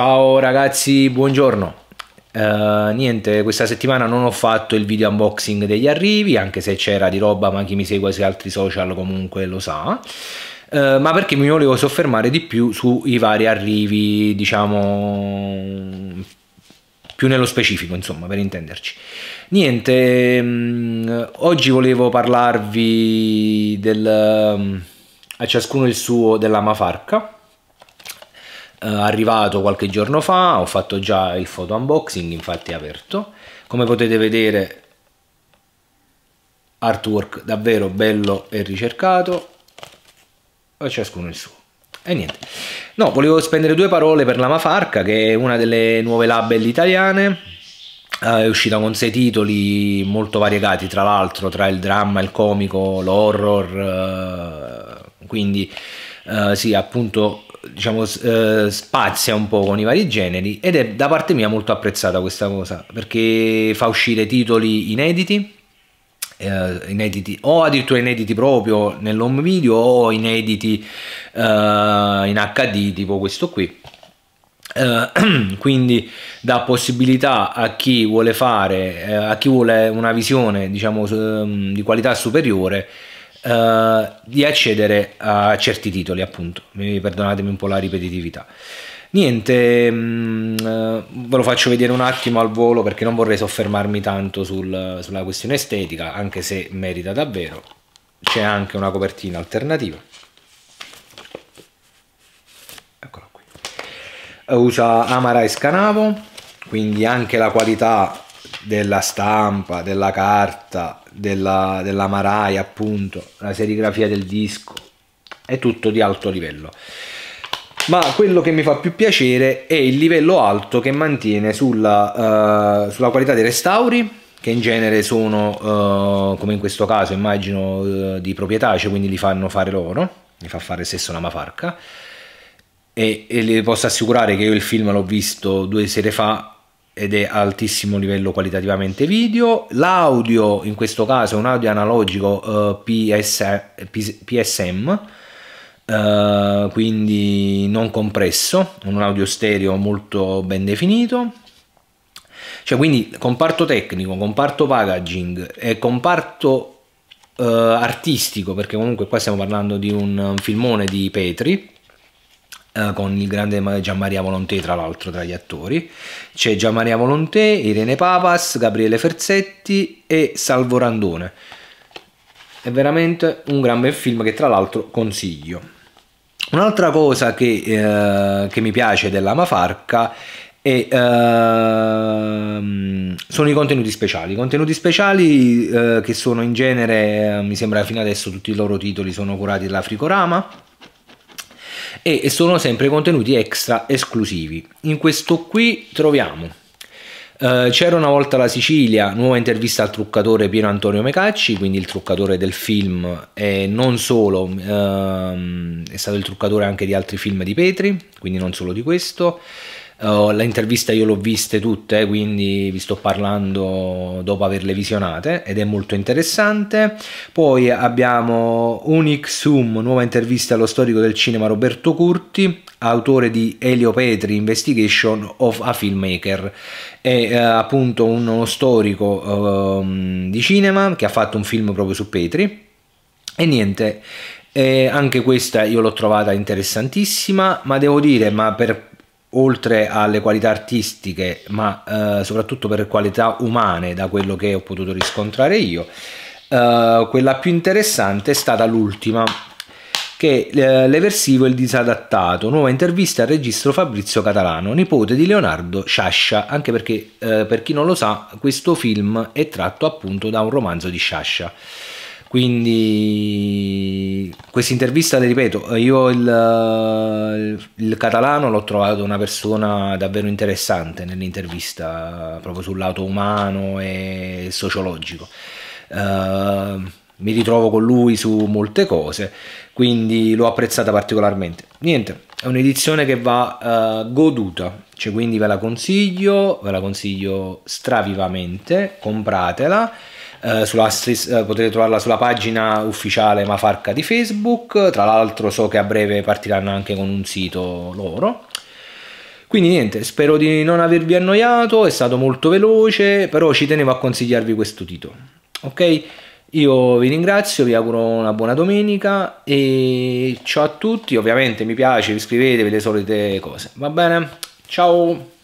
Ciao ragazzi, buongiorno. Niente, questa settimana non ho fatto il video unboxing degli arrivi, anche se c'era di roba, ma chi mi segue sui altri social comunque lo sa. Ma perché mi volevo soffermare di più sui vari arrivi, diciamo, più nello specifico, insomma, per intenderci. Niente, oggi volevo parlarvi del A ciascuno il suo della Mafarka, arrivato qualche giorno fa. Ho fatto già il foto unboxing, infatti è aperto, come potete vedere, artwork davvero bello e ricercato. A ciascuno il suo. E niente, no, volevo spendere due parole per la Mafarka, che è una delle nuove label italiane. È uscita con 6 titoli molto variegati, tra l'altro, tra il dramma, il comico, l'horror, quindi sì, appunto, diciamo, spazia un po' con i vari generi, ed è da parte mia molto apprezzata questa cosa, perché fa uscire titoli inediti o addirittura inediti proprio nell'home video, o inediti in HD, tipo questo qui. Quindi dà possibilità a chi vuole fare una visione, diciamo, di qualità superiore, di accedere a certi titoli, appunto. Perdonatemi un po' la ripetitività. Niente, ve lo faccio vedere un attimo al volo, perché non vorrei soffermarmi tanto sulla questione estetica, anche se merita davvero. C'è anche una copertina alternativa, eccola qui. Usa Amara e Scanavo, quindi anche la qualità della stampa, della carta, della Marai, appunto, la serigrafia del disco, è tutto di alto livello. Ma quello che mi fa più piacere è il livello alto che mantiene sulla qualità dei restauri, che in genere sono, come in questo caso immagino, di proprietà, cioè quindi li fanno fare loro, li fa fare stesso la Mafarka. E le posso assicurare che io il film l'ho visto 2 sere fa, ed è altissimo livello qualitativamente video. L'audio in questo caso è un audio analogico PSM, quindi non compresso, un audio stereo molto ben definito. Cioè, quindi comparto tecnico, comparto packaging e comparto artistico, perché comunque qua stiamo parlando di un filmone di Petri, con il grande Gian Maria Volontè, tra l'altro, tra gli attori. C'è Gian Maria Volontè, Irene Papas, Gabriele Ferzetti e Salvo Randone. È veramente un gran bel film, che tra l'altro consiglio. Un'altra cosa che mi piace della Mafarka sono i contenuti speciali. I contenuti speciali che sono in genere, mi sembra fino adesso tutti i loro titoli sono curati dalla Fricorama, e sono sempre contenuti extra esclusivi. In questo qui troviamo C'era una volta la Sicilia, nuova intervista al truccatore Piero Antonio Mecacci, quindi il truccatore del film, e non solo, è stato il truccatore anche di altri film di Petri, quindi non solo di questo. La intervista io l'ho viste tutte, quindi vi sto parlando dopo averle visionate, ed è molto interessante. Poi abbiamo Unixum, nuova intervista allo storico del cinema Roberto Curti, autore di Elio Petri, Investigation of a Filmmaker. È appunto uno storico di cinema che ha fatto un film proprio su Petri. E niente, anche questa io l'ho trovata interessantissima, ma devo dire, oltre alle qualità artistiche, ma soprattutto per qualità umane, da quello che ho potuto riscontrare io, quella più interessante è stata l'ultima, che l'eversivo e il disadattato, nuova intervista al regista Fabrizio Catalano, nipote di Leonardo Sciascia, anche perché per chi non lo sa, questo film è tratto appunto da un romanzo di Sciascia. Quindi questa intervista, le ripeto, io il Catalano l'ho trovato una persona davvero interessante nell'intervista, proprio sul lato umano e sociologico. Mi ritrovo con lui su molte cose, quindi l'ho apprezzata particolarmente. Niente, è un'edizione che va goduta, cioè, quindi ve la consiglio stravivamente, compratela. Potete trovarla sulla pagina ufficiale Mafarka di Facebook, tra l'altro so che a breve partiranno anche con un sito loro. Quindi niente, spero di non avervi annoiato, è stato molto veloce, però ci tenevo a consigliarvi questo titolo. Ok? Io vi ringrazio, vi auguro una buona domenica e ciao a tutti. Ovviamente mi piace, iscrivetevi, le solite cose. Va bene? Ciao!